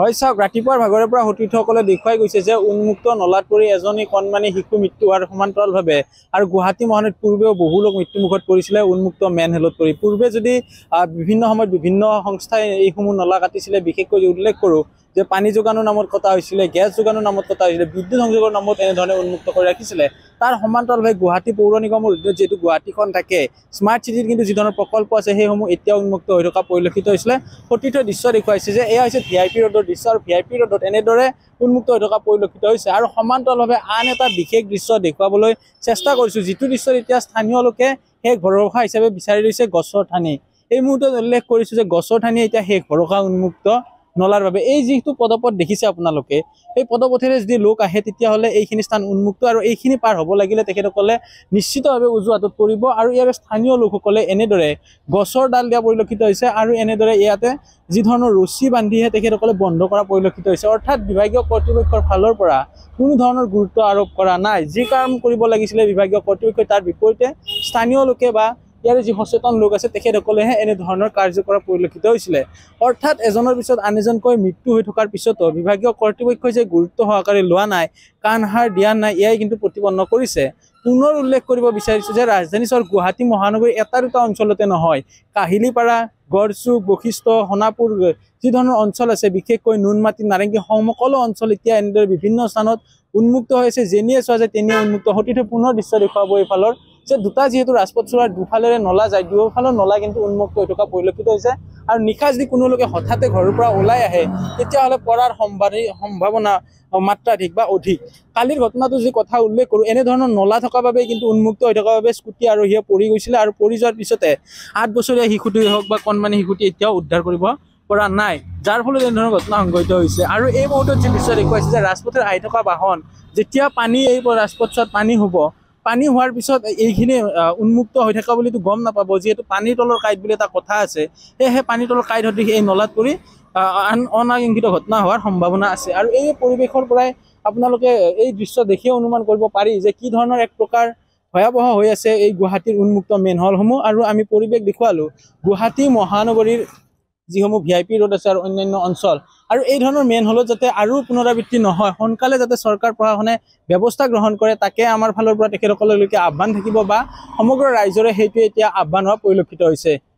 হয় চাওক, ৰাতিপুৱাৰ ভাগৰে পৰা সতীৰ্থসকলে দেখুৱাই গৈছে যে উন্মুক্ত নলাত পৰি এজনী কণমানি শিশু মৃত্যু হোৱাৰ সমান্তৰালভাৱে আৰু গুৱাহাটী মহানগৰীত পূৰ্বেও বহু লোক মৃত্যুমুখত পৰিছিলে উন্মুক্ত মেনহেলত পৰি। পূৰ্বে যদি বিভিন্ন সময়ত বিভিন্ন সংস্থাই এইসমূহ নলা কাটিছিলে, বিশেষকৈ উল্লেখ কৰোঁ যে পানী যোগানৰ নামত কটা হৈছিলে, গেছ যোগানৰ নামত কটা হৈছিলে, বিদ্যুৎ সংযোগৰ নামত এনেধৰণে উন্মুক্ত কৰি ৰাখিছিলে। তাৰ সমান্তৰালভাৱে গুৱাহাটী পৌৰ নিগমৰ অধীনত যিহেতু গুৱাহাটীখন থাকে, স্মাৰ্ট চিটিত কিন্তু যি ধৰণৰ প্ৰকল্প আছে সেইসমূহ এতিয়া উন্মুক্ত হৈ থকা পৰিলক্ষিত হৈছিলে। সতীৰ্থ দৃশ্য দেখুৱাইছে যে এয়া হৈছে ভি আই পি ৰোডৰ দৃশ্য আৰু ভি আই পি ৰোডত এনেদৰে উন্মুক্ত হৈ থকা পৰিলক্ষিত হৈছে। আৰু সমান্তৰালভাৱে আন এটা বিশেষ দৃশ্য দেখুৱাবলৈ চেষ্টা কৰিছোঁ, যিটো দৃশ্যত এতিয়া স্থানীয় লোকে শেষ ভৰসা হিচাপে বিচাৰি লৈছে গছৰ ঠানি। এই মুহূৰ্তত উল্লেখ কৰিছোঁ যে গছৰ ঠানিয়ে এতিয়া শেষ ভৰসা উন্মুক্ত নলাৰ বাবে। এই যিটো পদপথ দেখিছে আপোনালোকে, এই পদপথেৰে যদি লোক আহে তেতিয়াহ'লে এইখিনি স্থান উন্মুক্ত আৰু এইখিনি পাৰ হ'ব লাগিলে তেখেতসকলে নিশ্চিতভাৱে অজুহাতত পৰিব। আৰু ইয়াৰ স্থানীয় লোকসকলে এনেদৰে গছৰ ডাল দিয়া পৰিলক্ষিত হৈছে আৰু এনেদৰে ইয়াতে যি ধৰণৰ ৰছী বান্ধিহে তেখেতসকলে বন্ধ কৰা পৰিলক্ষিত হৈছে। অৰ্থাৎ বিভাগীয় কৰ্তৃপক্ষৰ ফালৰ পৰা কোনো ধৰণৰ গুৰুত্ব আৰোপ কৰা নাই। যি কাম কৰিব লাগিছিলে বিভাগীয় কৰ্তৃপক্ষই, তাৰ বিপৰীতে স্থানীয় লোকে বা ইয়াৰে যি সচেতন লোক আছে তেখেতসকলেহে এনেধৰণৰ কাৰ্য কৰা পৰিলক্ষিত হৈছিলে। অৰ্থাৎ এজনৰ পিছত আন এজনকৈ মৃত্যু হৈ থকাৰ পিছতো বিভাগীয় কৰ্তৃপক্ষই যে গুৰুত্ব সহকাৰে লোৱা নাই, কাণসাৰ দিয়া নাই, এয়াই কিন্তু প্ৰতিপন্ন কৰিছে। পুনৰ উল্লেখ কৰিব বিচাৰিছোঁ যে ৰাজধানী চহৰ গুৱাহাটী মহানগৰীৰ এটা দুটা অঞ্চলতে নহয়, কাহিলীপাৰা, গড়চুক, বশিষ্ঠ, সোণাপুৰ যি ধৰণৰ অঞ্চল আছে, বিশেষকৈ নুনমাটি, নাৰেংগী সকলো অঞ্চল এতিয়া এনেদৰে বিভিন্ন স্থানত উন্মুক্ত হৈছে। যেনিয়ে চোৱা যায় তেনিয়ে উন্মুক্ত। সতীৰ্থই পুনৰ দৃশ্য দেখুৱাব এইফালৰ যে দুটা যিহেতু ৰাজপথ চলাৰ দুফালেৰে নলা যায়, দুয়োফালৰ নলা কিন্তু উন্মুক্ত হৈ থকা পৰিলক্ষিত হৈছে। আৰু নিশা যদি কোনো লোকে হঠাতে ঘৰৰ পৰা ওলাই আহে তেতিয়াহ'লে পৰাৰ সম্ভাৱনা মাত্ৰাধিক বা অধিক। কালিৰ ঘটনাটো যি কথা উল্লেখ কৰোঁ, এনেধৰণৰ নলা থকাৰ বাবে কিন্তু উন্মুক্ত হৈ থকাৰ বাবে স্কুটি আৰোহীয়ে পৰি গৈছিলে আৰু পৰি যোৱাৰ পিছতে 8 বছৰীয়া শিশুটোৱে হওক বা কণমানি শিশুটি এতিয়াও উদ্ধাৰ কৰিব পৰা নাই, যাৰ ফলত এনেধৰণৰ ঘটনা সংঘটিত হৈছে। আৰু এই মুহূৰ্তত যি দৃশ্য দেখুৱাইছে যে ৰাজপথেৰে আহি থকা বাহন যেতিয়া পানী এই ৰাজপথত পানী হ'ব, পানী হোৱাৰ পিছত এইখিনি উন্মুক্ত হৈ থকা বুলিতো গম নাপাব, যিহেতু পানীৰ তলৰ কাঁইট বুলি এটা কথা আছে, সেয়েহে পানীৰ তলৰ কাঁইট সদৃশ এই নলাত পৰি অনাকাংক্ষিত ঘটনা হোৱাৰ সম্ভাৱনা আছে। আৰু এই পৰিৱেশৰ পৰাই আপোনালোকে এই দৃশ্য দেখিয়ে অনুমান কৰিব পাৰি যে কি ধৰণৰ এক প্ৰকাৰ ভয়াৱহ হৈ আছে এই গুৱাহাটীৰ উন্মুক্ত মেনহলসমূহ। আৰু আমি পৰিৱেশ দেখুৱালোঁ গুৱাহাটী মহানগৰীৰ যিসমূহ ভি আই পি ৰোড আছে আৰু অন্যান্য অঞ্চল। আৰু এই ধৰণৰ মেনহলত যাতে আৰু পুনৰাবৃত্তি নহয়, সোনকালে যাতে চৰকাৰ প্ৰশাসনে ব্যৱস্থা গ্ৰহণ কৰে, তাকে আমাৰ ফালৰ পৰা তেখেতসকললৈকে আহ্বান থাকিব বা সমগ্ৰ ৰাইজৰে সেইটোৱে এতিয়া আহ্বান হোৱা পৰিলক্ষিত হৈছে।